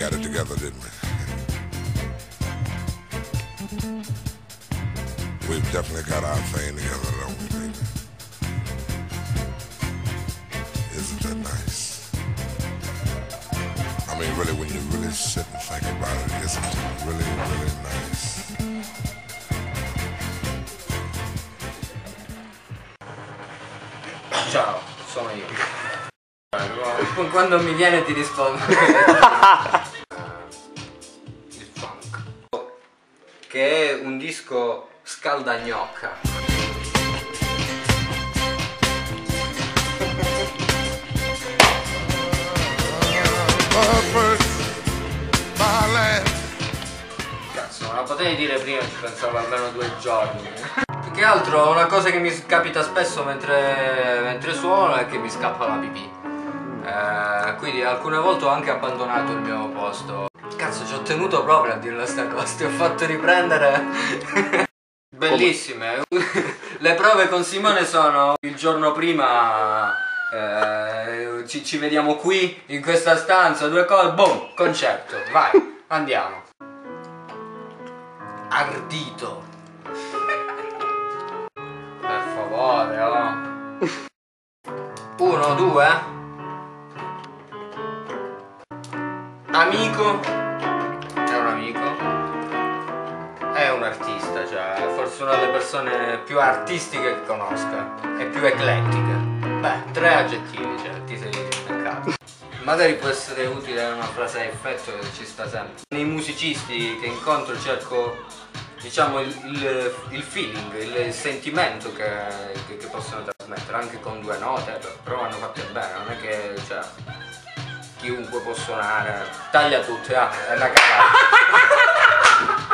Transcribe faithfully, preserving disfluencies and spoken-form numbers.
got it together, didn't we? We've definitely got our thing together, don't we, baby? Isn't that nice? I mean, really, when you really sit and think about it, isn't it really, really nice? Ciao, sono io. Quando mi viene ti rispondo. Il funk, che è un disco scaldagnocca. Cazzo, non la potevi dire prima, ci pensavo almeno due giorni. Più che altro una cosa che mi capita spesso mentre, mentre suono è che mi scappa la pipì. Uh, quindi alcune volte ho anche abbandonato il mio posto. Cazzo, ci ho tenuto proprio a dirla sta cosa, ti ho fatto riprendere. Bellissime. Le prove con Simone sono il giorno prima, eh, ci, ci vediamo qui in questa stanza, due cose, boom, concerto, vai, andiamo. Ardito. Per favore, oh. Uno, due. Amico, è un amico, è un artista, cioè forse una delle persone più artistiche che conosca e più eclettica. Beh, tre aggettivi, cioè ti sei beccato. Magari può essere utile una frase a effetto che ci sta sempre. Nei musicisti che incontro cerco, diciamo, il, il, il feeling, il sentimento che, che, che possono trasmettere, anche con due note, però hanno fatto bene, non è che, cioè, chiunque può suonare, taglia tutto, ah, è una cagata.